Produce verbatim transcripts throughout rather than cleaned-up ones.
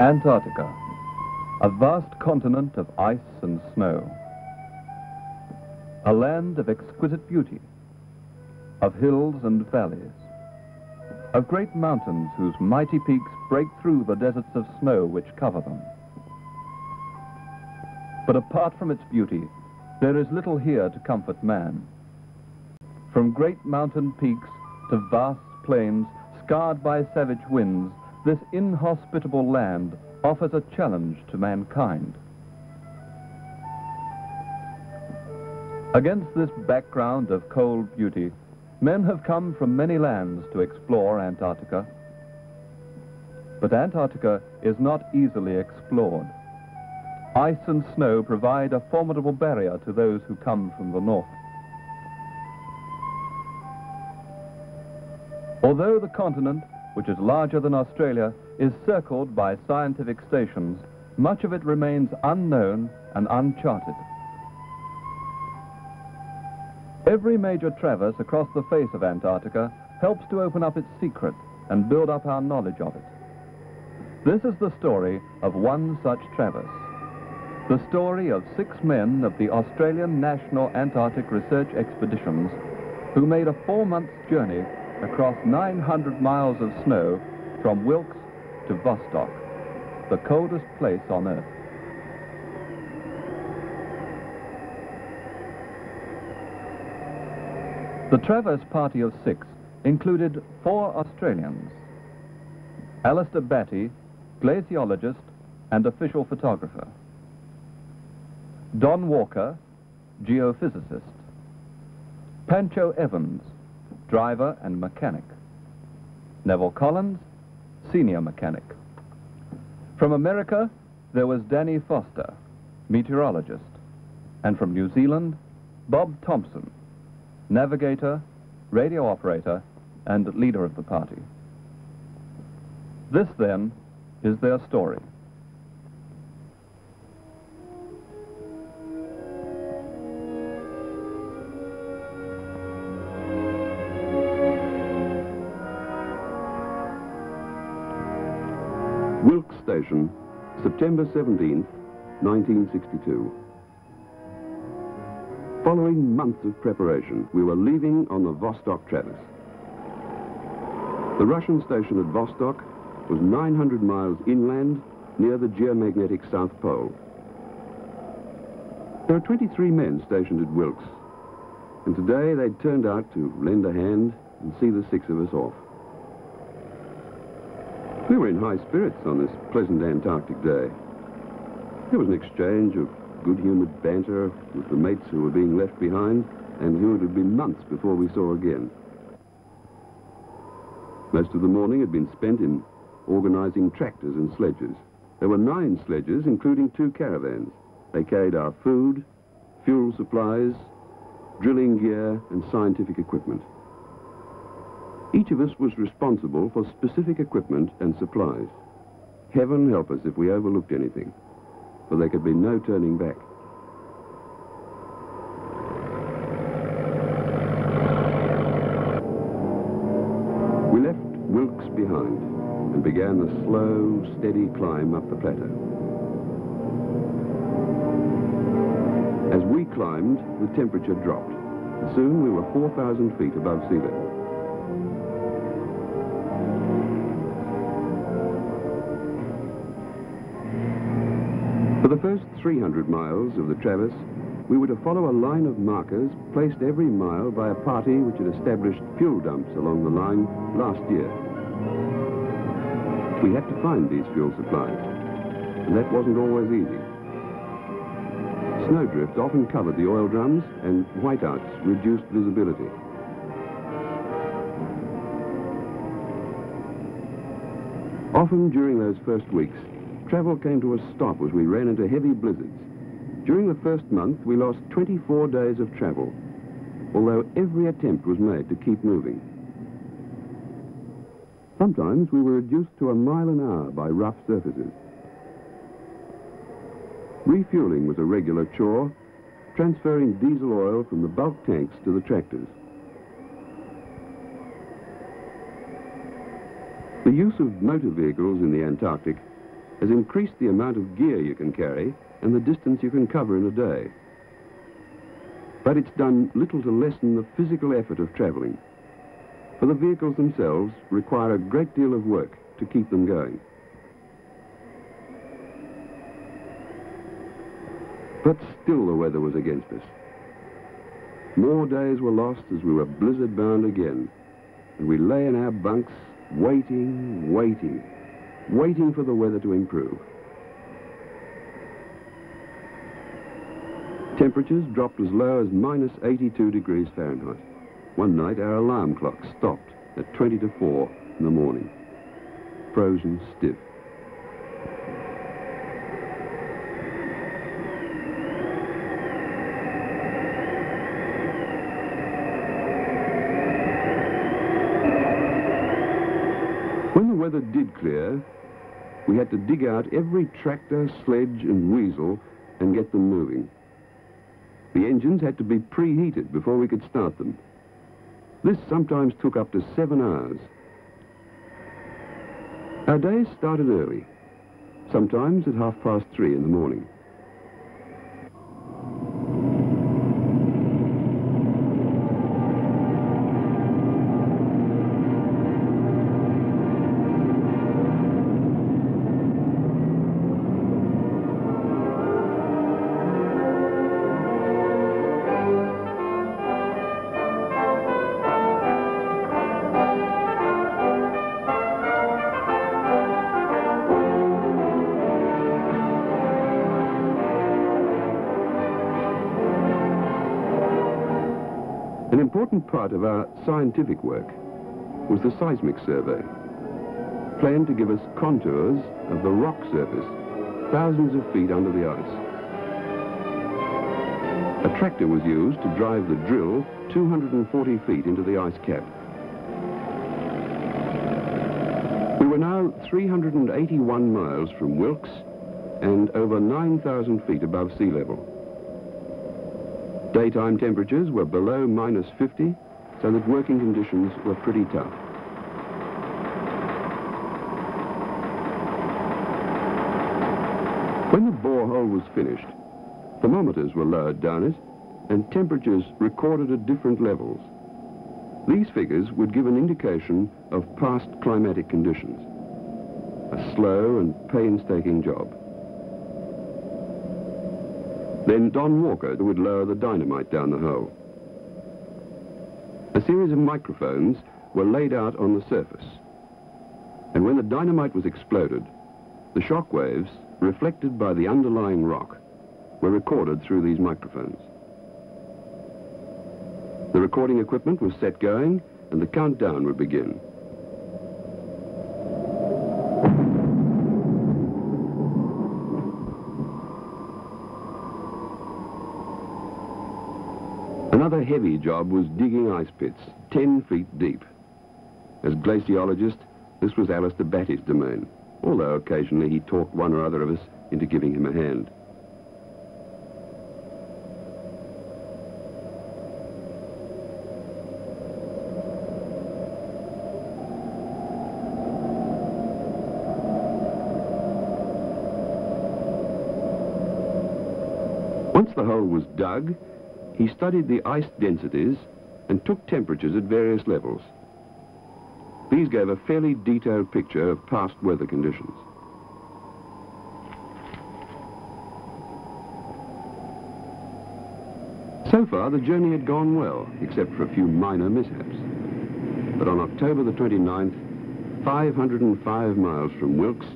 Antarctica, a vast continent of ice and snow, a land of exquisite beauty, of hills and valleys, of great mountains whose mighty peaks break through the deserts of snow which cover them. But apart from its beauty, there is little here to comfort man. From great mountain peaks to vast plains scarred by savage winds, this inhospitable land offers a challenge to mankind. Against this background of cold beauty, men have come from many lands to explore Antarctica. But Antarctica is not easily explored. Ice and snow provide a formidable barrier to those who come from the north. Although the continent, which is larger than Australia, is circled by scientific stations, much of it remains unknown and uncharted. Every major traverse across the face of Antarctica helps to open up its secret and build up our knowledge of it. This is the story of one such traverse, the story of six men of the Australian National Antarctic Research Expeditions who made a four-month journey across nine hundred miles of snow from Wilkes to Vostok, the coldest place on Earth. The traverse party of six included four Australians, Alistair Batty, glaciologist and official photographer, Don Walker, geophysicist, Pancho Evans, driver and mechanic, Neville Collins, senior mechanic. From America, there was Danny Foster, meteorologist, and from New Zealand, Bob Thompson, navigator, radio operator, and leader of the party. This, then, is their story. Wilkes Station, September seventeenth, nineteen sixty-two. Following months of preparation, we were leaving on the Vostok traverse. The Russian station at Vostok was nine hundred miles inland near the geomagnetic South Pole. There are twenty-three men stationed at Wilkes, and today they turned out to lend a hand and see the six of us off. We were in high spirits on this pleasant Antarctic day. There was an exchange of good-humoured banter with the mates who were being left behind and who it had been months before we saw again. Most of the morning had been spent in organising tractors and sledges. There were nine sledges, including two caravans. They carried our food, fuel supplies, drilling gear and scientific equipment. Each of us was responsible for specific equipment and supplies. Heaven help us if we overlooked anything, for there could be no turning back. We left Wilkes behind and began the slow, steady climb up the plateau. As we climbed, the temperature dropped. Soon we were four thousand feet above sea level. For the first three hundred miles of the traverse, we were to follow a line of markers placed every mile by a party which had established fuel dumps along the line last year. We had to find these fuel supplies, and that wasn't always easy. Snowdrifts often covered the oil drums, and whiteouts reduced visibility. Often during those first weeks, travel came to a stop as we ran into heavy blizzards. During the first month, we lost twenty-four days of travel, although every attempt was made to keep moving. Sometimes we were reduced to a mile an hour by rough surfaces. Refueling was a regular chore, transferring diesel oil from the bulk tanks to the tractors. The use of motor vehicles in the Antarctic has increased the amount of gear you can carry and the distance you can cover in a day. But it's done little to lessen the physical effort of traveling, for the vehicles themselves require a great deal of work to keep them going. But still the weather was against us. More days were lost as we were blizzard bound again, and we lay in our bunks waiting, waiting, waiting for the weather to improve. Temperatures dropped as low as minus eighty-two degrees Fahrenheit. One night our alarm clock stopped at twenty to four in the morning, frozen stiff. When the weather did clear, we had to dig out every tractor, sledge and weasel and get them moving. The engines had to be preheated before we could start them. This sometimes took up to seven hours. Our days started early, sometimes at half past three in the morning. Part of our scientific work was the seismic survey, planned to give us contours of the rock surface thousands of feet under the ice. A tractor was used to drive the drill two hundred forty feet into the ice cap. We were now three hundred eighty-one miles from Wilkes and over nine thousand feet above sea level. Daytime temperatures were below minus fifty, so that working conditions were pretty tough. When the borehole was finished, thermometers were lowered down it and temperatures recorded at different levels. These figures would give an indication of past climatic conditions. A slow and painstaking job. Then Don Walker would lower the dynamite down the hole. A series of microphones were laid out on the surface, and when the dynamite was exploded, the shock waves reflected by the underlying rock were recorded through these microphones. The recording equipment was set going, and the countdown would begin. Another heavy job was digging ice pits, ten feet deep. As glaciologist, this was Alistair Batty's domain, although occasionally he talked one or other of us into giving him a hand. Once the hole was dug, he studied the ice densities and took temperatures at various levels. These gave a fairly detailed picture of past weather conditions. So far, the journey had gone well, except for a few minor mishaps. But on October the twenty-ninth, five hundred five miles from Wilkes,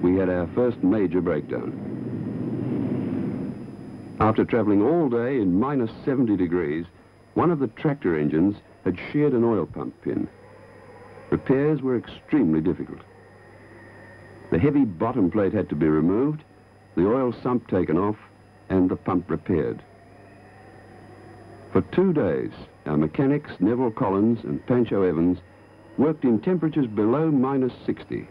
we had our first major breakdown. After travelling all day in minus seventy degrees, one of the tractor engines had sheared an oil pump pin. Repairs were extremely difficult. The heavy bottom plate had to be removed, the oil sump taken off, and the pump repaired. For two days, our mechanics, Neville Collins and Pancho Evans, worked in temperatures below minus sixty,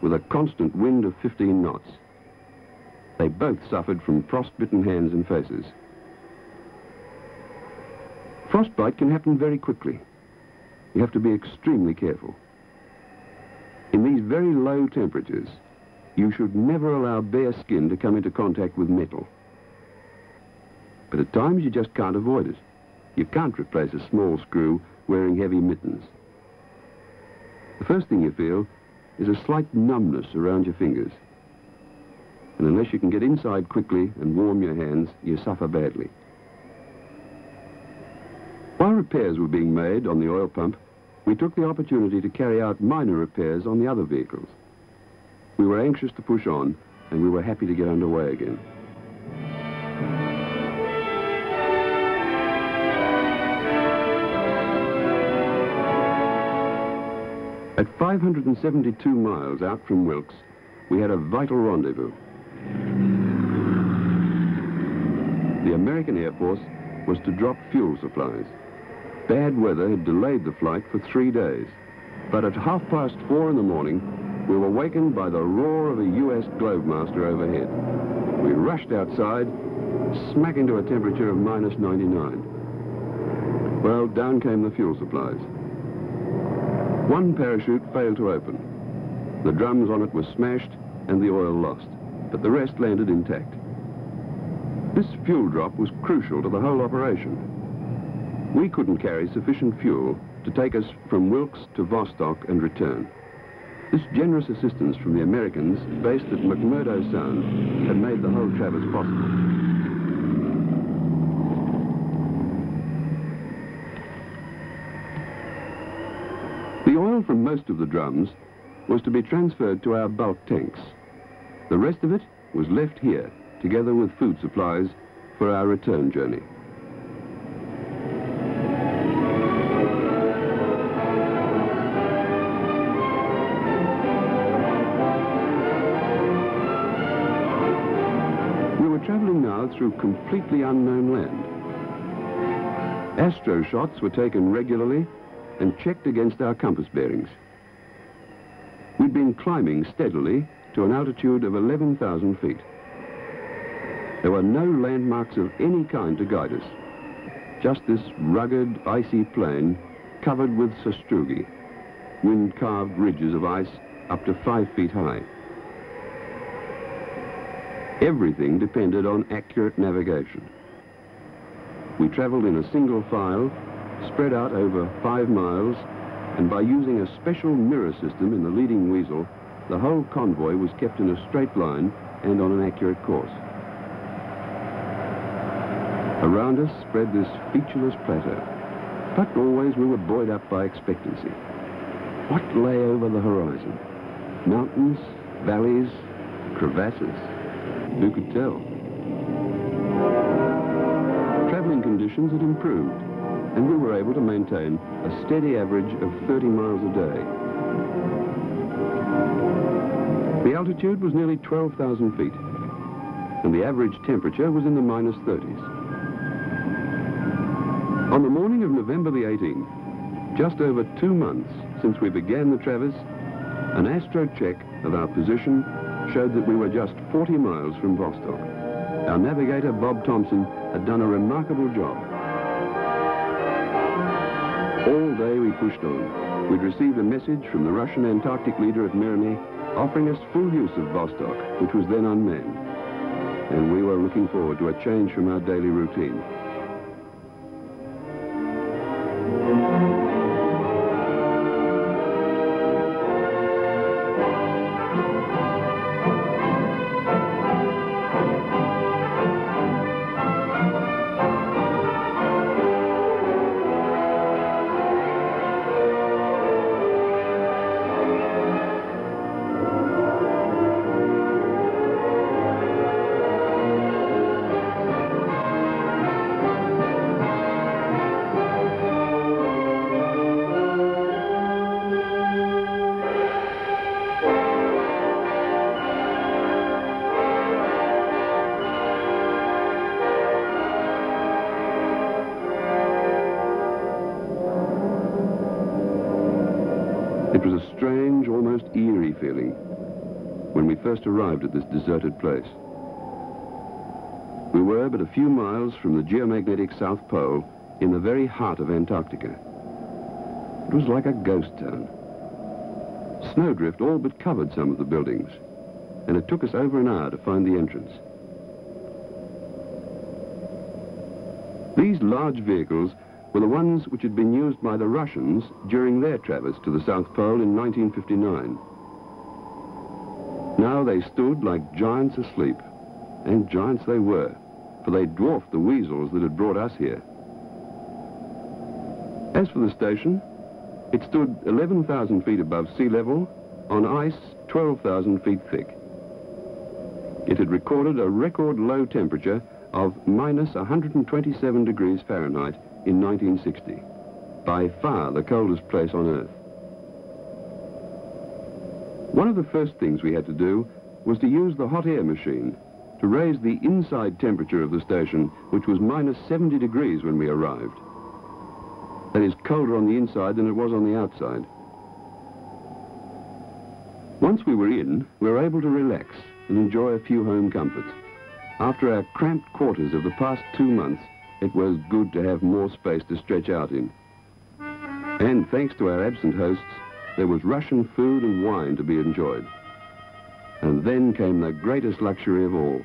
with a constant wind of fifteen knots. They both suffered from frostbitten hands and faces. Frostbite can happen very quickly. You have to be extremely careful. In these very low temperatures, You should never allow bare skin to come into contact with metal. But at times you just can't avoid it. You can't replace a small screw wearing heavy mittens. The first thing you feel is a slight numbness around your fingers. And unless you can get inside quickly and warm your hands, you suffer badly. While repairs were being made on the oil pump, we took the opportunity to carry out minor repairs on the other vehicles. We were anxious to push on, and we were happy to get underway again. At five hundred seventy-two miles out from Wilkes, we had a vital rendezvous. The American Air Force was to drop fuel supplies. Bad weather had delayed the flight for three days, but at half past four in the morning, we were wakened by the roar of a U S Globemaster overhead. We rushed outside, smack into a temperature of minus ninety-nine. Well, down came the fuel supplies. One parachute failed to open. The drums on it were smashed and the oil lost, but the rest landed intact. This fuel drop was crucial to the whole operation. We couldn't carry sufficient fuel to take us from Wilkes to Vostok and return. This generous assistance from the Americans, based at McMurdo Sound, had made the whole traverse possible. The oil from most of the drums was to be transferred to our bulk tanks. The rest of it was left here, together with food supplies, for our return journey. Through completely unknown land. Astro shots were taken regularly and checked against our compass bearings. We'd been climbing steadily to an altitude of eleven thousand feet. There were no landmarks of any kind to guide us, just this rugged, icy plain covered with sastrugi, wind-carved ridges of ice up to five feet high. Everything depended on accurate navigation. We travelled in a single file, spread out over five miles, and by using a special mirror system in the leading weasel, the whole convoy was kept in a straight line and on an accurate course. Around us spread this featureless plateau, but always we were buoyed up by expectancy. What lay over the horizon? Mountains, valleys, crevasses. Who could tell? Travelling conditions had improved, and we were able to maintain a steady average of thirty miles a day. The altitude was nearly twelve thousand feet, and the average temperature was in the minus thirties. On the morning of November the eighteenth, just over two months since we began the traverse, an astro check of our position showed that we were just forty miles from Vostok. Our navigator, Bob Thompson, had done a remarkable job. All day we pushed on. We'd received a message from the Russian Antarctic leader at Mirny offering us full use of Vostok, which was then unmanned. And we were looking forward to a change from our daily routine. Feeling when we first arrived at this deserted place. We were but a few miles from the geomagnetic South Pole in the very heart of Antarctica. It was like a ghost town. Snowdrift all but covered some of the buildings. and it took us over an hour to find the entrance. These large vehicles were the ones which had been used by the Russians during their traverse to the South Pole in nineteen fifty-nine. Now they stood like giants asleep, and giants they were, for they dwarfed the weasels that had brought us here. As for the station, it stood eleven thousand feet above sea level, on ice twelve thousand feet thick. It had recorded a record low temperature of minus one hundred twenty-seven degrees Fahrenheit in nineteen sixty, by far the coldest place on Earth. One of the first things we had to do was to use the hot air machine to raise the inside temperature of the station, which was minus seventy degrees when we arrived. That is colder on the inside than it was on the outside. Once we were in, we were able to relax and enjoy a few home comforts. After our cramped quarters of the past two months, it was good to have more space to stretch out in. And thanks to our absent hosts, there was Russian food and wine to be enjoyed. And then came the greatest luxury of all.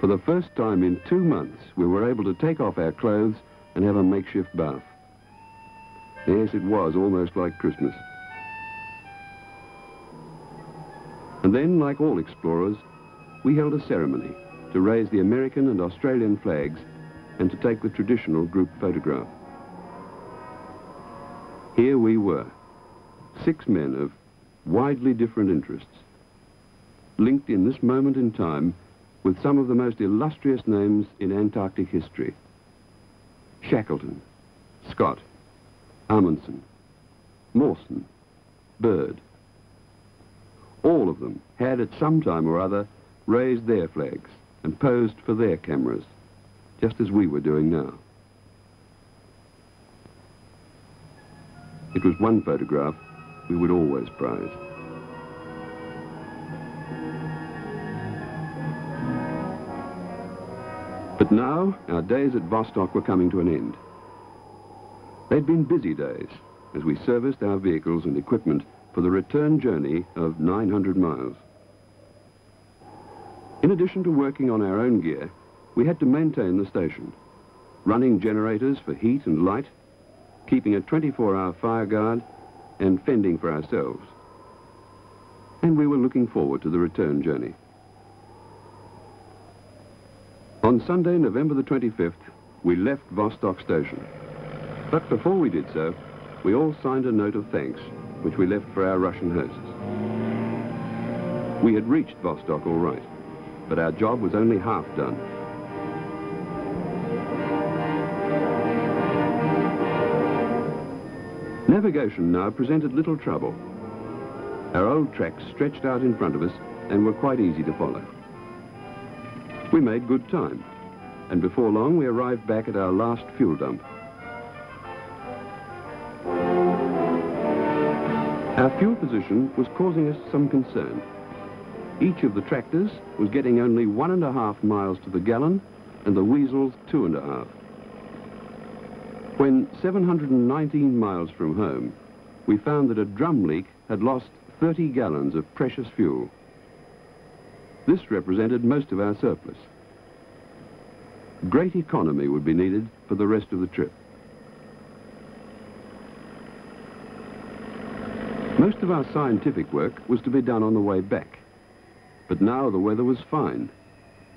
For the first time in two months, we were able to take off our clothes and have a makeshift bath. Yes, it was almost like Christmas. And then, like all explorers, we held a ceremony to raise the American and Australian flags and to take the traditional group photograph. Here we were, six men of widely different interests, linked in this moment in time with some of the most illustrious names in Antarctic history. Shackleton, Scott, Amundsen, Mawson, Byrd. All of them had at some time or other raised their flags and posed for their cameras, just as we were doing now. It was one photograph we would always prize. But now, our days at Vostok were coming to an end. They'd been busy days as we serviced our vehicles and equipment for the return journey of nine hundred miles. In addition to working on our own gear, we had to maintain the station, running generators for heat and light, keeping a twenty-four hour fire guard, and fending for ourselves. And we were looking forward to the return journey. On Sunday, November the twenty-fifth, we left Vostok Station. But before we did so, we all signed a note of thanks, which we left for our Russian hosts. We had reached Vostok all right, but our job was only half done. Navigation now presented little trouble. Our old tracks stretched out in front of us and were quite easy to follow. We made good time, and before long we arrived back at our last fuel dump. Our fuel position was causing us some concern. Each of the tractors was getting only one and a half miles to the gallon, and the weasels two and a half. When seven hundred nineteen miles from home, we found that a drum leak had lost thirty gallons of precious fuel. This represented most of our surplus. Great economy would be needed for the rest of the trip. Most of our scientific work was to be done on the way back. But now the weather was fine.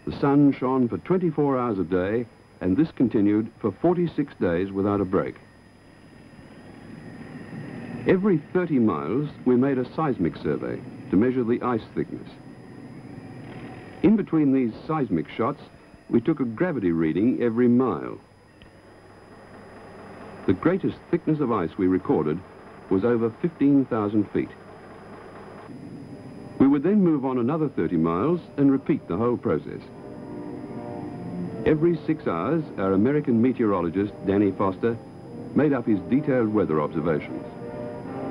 The sun shone for twenty-four hours a day, and this continued for forty-six days without a break. Every thirty miles, we made a seismic survey to measure the ice thickness. In between these seismic shots, we took a gravity reading every mile. The greatest thickness of ice we recorded was over fifteen thousand feet. We would then move on another thirty miles and repeat the whole process. Every six hours, our American meteorologist, Danny Foster, made up his detailed weather observations.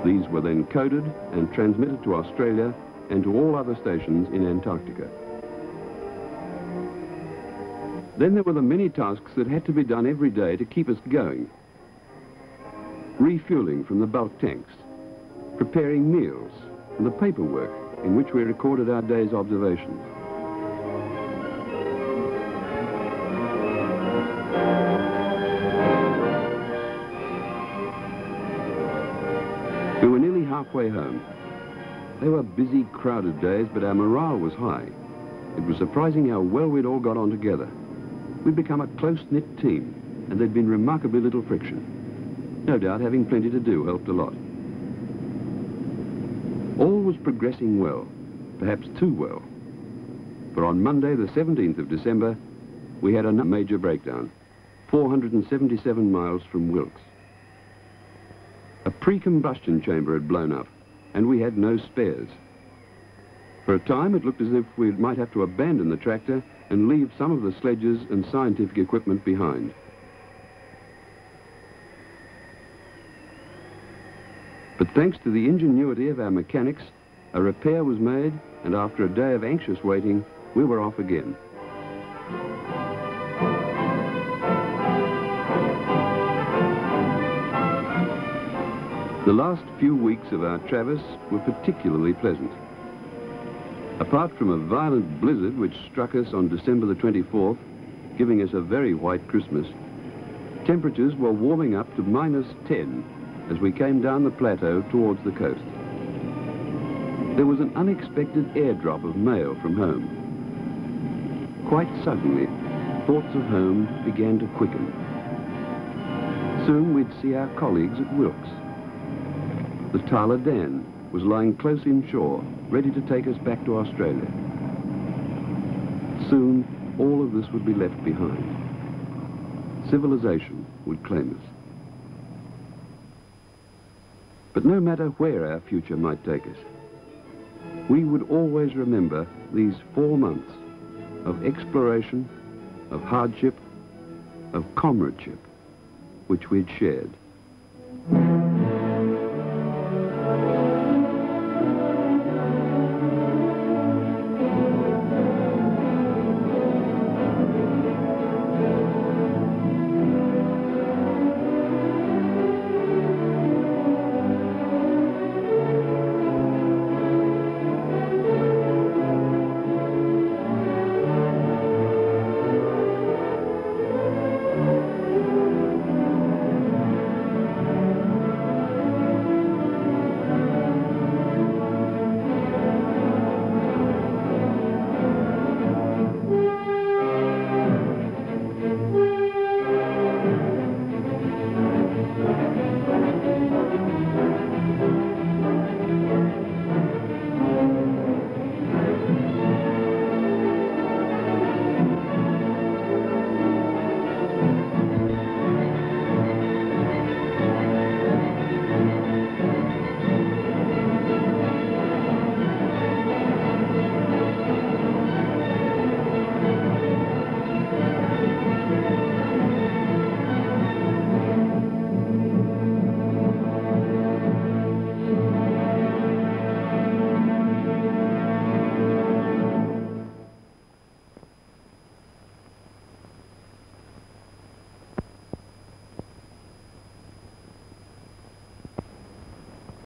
These were then coded and transmitted to Australia and to all other stations in Antarctica. Then there were the many tasks that had to be done every day to keep us going. Refueling from the bulk tanks, preparing meals, and the paperwork, in which we recorded our day's observations. We were nearly halfway home. They were busy, crowded days, but our morale was high. It was surprising how well we'd all got on together. We'd become a close-knit team, and there'd been remarkably little friction. No doubt having plenty to do helped a lot. All was progressing well, perhaps too well. For on Monday, the seventeenth of December, we had a major breakdown, four hundred seventy-seven miles from Wilkes. A pre-combustion chamber had blown up, and we had no spares. For a time, it looked as if we might have to abandon the tractor and leave some of the sledges and scientific equipment behind. But thanks to the ingenuity of our mechanics, a repair was made, and after a day of anxious waiting, we were off again. The last few weeks of our traverse were particularly pleasant. Apart from a violent blizzard which struck us on December the twenty-fourth, giving us a very white Christmas, temperatures were warming up to minus ten as we came down the plateau towards the coast. There was an unexpected airdrop of mail from home. Quite suddenly, thoughts of home began to quicken. Soon we'd see our colleagues at Wilkes. The Tala Dan was lying close inshore, ready to take us back to Australia. Soon, all of this would be left behind. Civilization would claim us. But no matter where our future might take us, we would always remember these four months of exploration, of hardship, of comradeship, which we'd shared.